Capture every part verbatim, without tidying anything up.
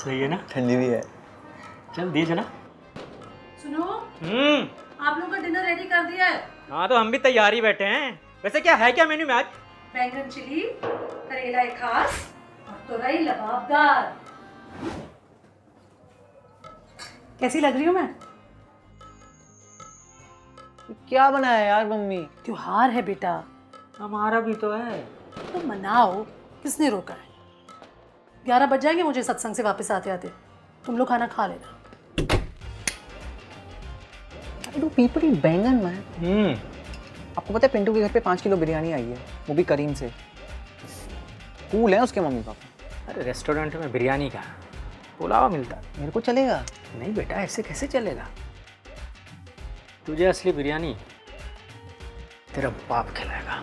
सही है ना, ठंडी भी है। चल दीजिए ना। सुनो, हम्म आप लोगों का डिनर रेडी कर दिया है? हाँ तो हम भी तैयार ही बैठे हैं। वैसे क्या है क्या मेन्यू में आज? बैंगन चिली, करेला खास और तोरई लबाबदार। कैसी लग रही हूँ मैं? क्या बनाया यार मम्मी? त्योहार है बेटा, हमारा भी तो है, तो मनाओ, किसने रोका है। ग्यारह बज जाएंगे मुझे सत्संग से वापस आते आते, तुम लोग खाना खा लेना। पीपल ईट बैंगन मैन। हम्म आपको पता है पिंटू के घर पे पाँच किलो बिरयानी आई है, वो भी करीम से। कूल है उसके मम्मी पापा। अरे रेस्टोरेंट में बिरयानी का पुलाव मिलता, मेरे को चलेगा? नहीं बेटा ऐसे कैसे चलेगा, तुझे असली बिरयानी तेरा बाप खिलाएगा।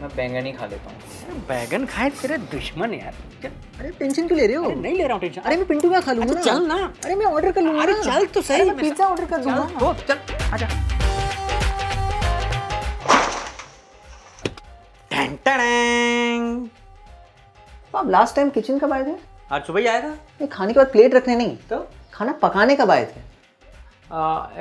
मैं बैंगन ही खा लेता हूँ। बैंगन खाए तेरे दुश्मन यार। अरे टेंशन क्यों ले रहे हो? नहीं ले रहा हूँ टेंशन। अरे मैं पिंटू का खा लूँगा ना। चल ना। अरे मैं ऑर्डर कर लूँगा। अरे चल तो सही, मैं पिज्जा ऑर्डर कर दूँगा। तो चल आजा। टैंग टैंग। तो आप लास्ट टाइम किचन कब आए थे? आज सुबह ही आया था। ये खाने के बाद प्लेट रखने नहीं, तो खाना पकाने कब आए थे?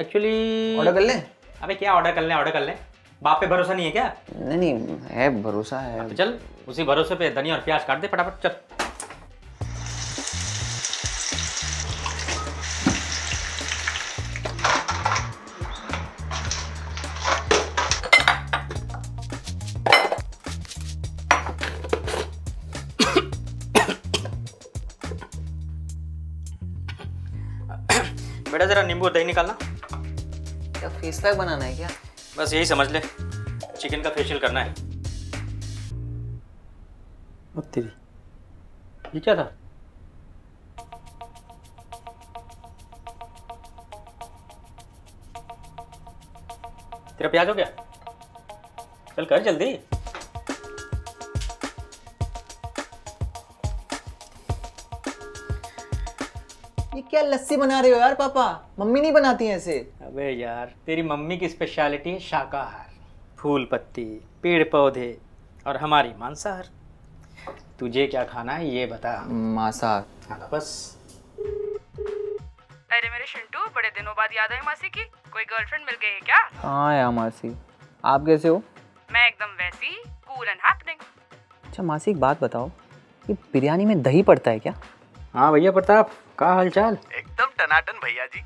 एक्चुअली ऑर्डर कर ले। अबे क्या ऑर्डर कर ले, ऑर्डर कर ले। बाप पे भरोसा नहीं है क्या? नहीं नहीं है, भरोसा है। तो चल उसी भरोसे पे धनिया और प्याज काट दे फटाफट। चल बेटा जरा नींबू दही निकालना। क्या फेस पैक बनाना है क्या? बस यही समझ ले, चिकन का फेशियल करना है। तेरी ये क्या था? तेरा प्याज हो गया? चल कर जल्दी। ये क्या लस्सी बना रहे हो यार पापा? मम्मी नहीं बनाती है ऐसे। अबे यार तेरी मम्मी की स्पेशलिटी है शाकाहार, फूल पत्ती पेड़ पौधे, और हमारी मांसाहार। तुझे क्या खाना है ये बता। मांसाहार। हाँ बस। अरे मेरे शिंटू, बड़े दिनों बाद याद आई मासी की। कोई गर्लफ्रेंड मिल गई है क्या? हाँ यार मासी, आप कैसे हो? मैं एकदम वैसी, कूल एंड हैपनिंग। अच्छा मासी एक बात बताओ, ये बिरयानी में दही पड़ता है क्या? हाँ भैया प्रताप, क्या हालचाल? एकदम टनाटन भैया जी,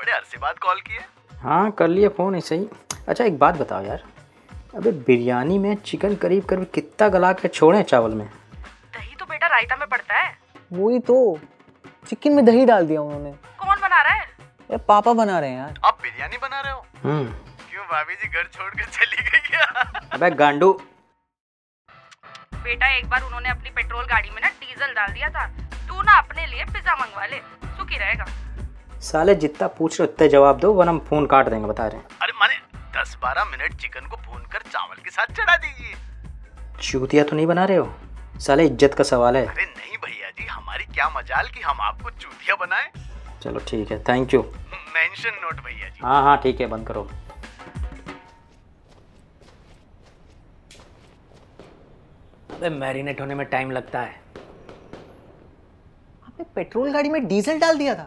बड़े अरसे बाद कॉल किए। हाँ कर लिया फ़ोन ऐसे ही। अच्छा एक बात बताओ यार, अबे बिरयानी में चिकन करीब करीब कितना गला के छोड़ें चावल में? दही तो बेटा रायता में पड़ता है। वही तो, चिकन में दही डाल दिया उन्होंने। कौन बना रहा है? अरे पापा बना रहे हैं यार। आप बिरयानी बना रहे हो? हम्म क्यों भाभी जी घर छोड़ कर चली गई क्या? अबे गांडू बेटा, एक बार उन्होंने अपनी पेट्रोल गाड़ी में ना डीजल डाल दिया था, तू ना अपने लिए पिज्जा मंगवा ले, सुखी रहेगा। साले जितना पूछ रहे उतना जवाब दो वरना हम फोन काट देंगे, बता रहे हैं। अरे माने दस बारह मिनट चिकन को भूनकर चावल के साथ चढ़ा दीजिए। चूतिया तो नहीं बना रहे हो साले, इज्जत का सवाल है। अरे नहीं भैया जी, हमारी क्या मजाल कि हम आपको चूतिया बनाए। चलो ठीक है, थैंक यू। मेंशन नोट भैया जी। हाँ हाँ ठीक है, बंद करो। अरे मैरिनेट होने में टाइम लगता है। पेट्रोल गाड़ी में डीजल डाल दिया था,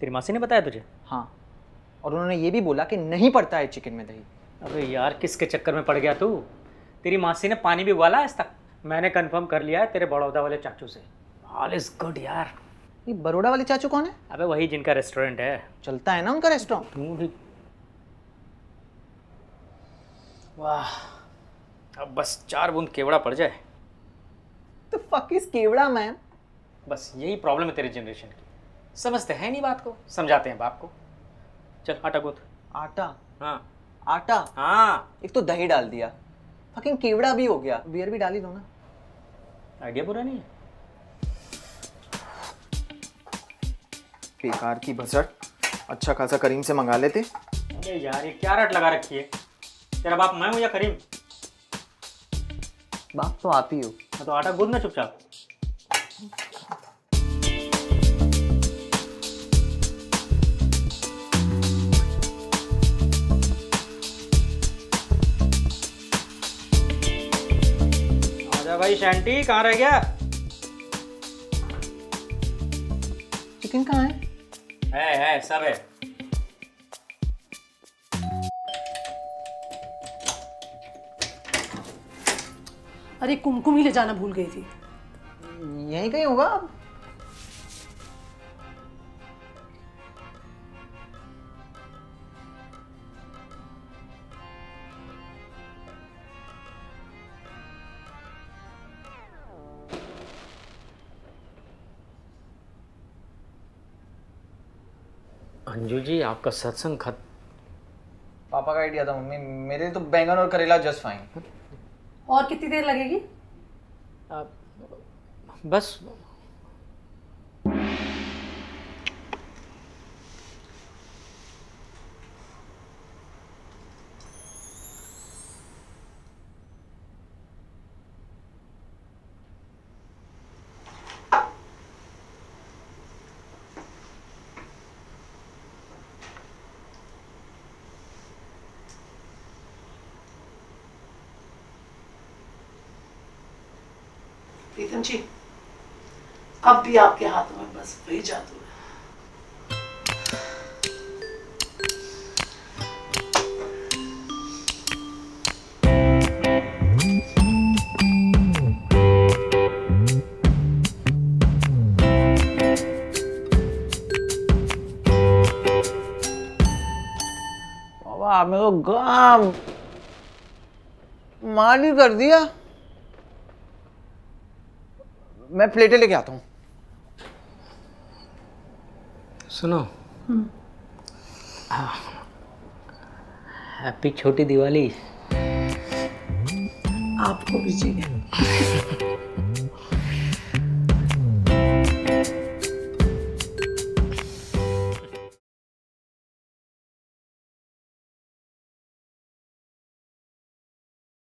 तेरी मासी ने बताया तुझे? हाँ, और उन्होंने ये भी बोला कि नहीं पड़ता है चिकन में दही। अबे यार किसके चक्कर में पड़ गया तू? तेरी मासी ने पानी भी उबाला आज तक, मैंने कंफर्म कर लिया है तेरे बड़ौदा वाले चाचू से। ऑल इज गुड यार। ये बड़ौदा वाले चाचू कौन है? अबे वही जिनका रेस्टोरेंट है। चलता है ना उनका रेस्टोरेंट? तू भी वाह, अब बस चार बूंद केवड़ा पड़ जाए तो फक इज केवड़ा मैन। बस यही प्रॉब्लम है तेरी जनरेशन की, समझते हैं नहीं बात को, समझाते हैं बाप को। चल आटा गूंथ। आटा? हाँ आटा। हाँ एक तो दही डाल दिया, फकिंग केवड़ा भी हो गया, बियर भी डाली दो ना। आइडिया बुरा नहीं है। बेकार की भसट, अच्छा खासा करीम से मंगा लेते। अरे यार ये क्या रट लगा रखी है, तेरा बाप मैं हूँ या करीम? बाप तो आप ही हो। हाँ तो आटा गूंथ ना चुपचाप। भाई शांति कहाँ रह गया? चिकन कहाँ है? है है सब है। अरे कुमकुम ही ले जाना भूल गई थी। यहीं कहीं होगा। अंजू जी आपका सत्संग खत। पापा का आइडिया था मम्मी, मेरे तो बैंगन और करेला जस्ट फाइन। और कितनी देर लगेगी? आ, बस प्रीतम जी, अब भी आपके हाथों में बस वही जादू है। बाबा मेरे को गाम माली कर दिया। मैं प्लेटें लेके आता हूँ। सुनो, हैप्पी छोटी दिवाली आपको भी चाहिए।